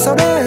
sao đây.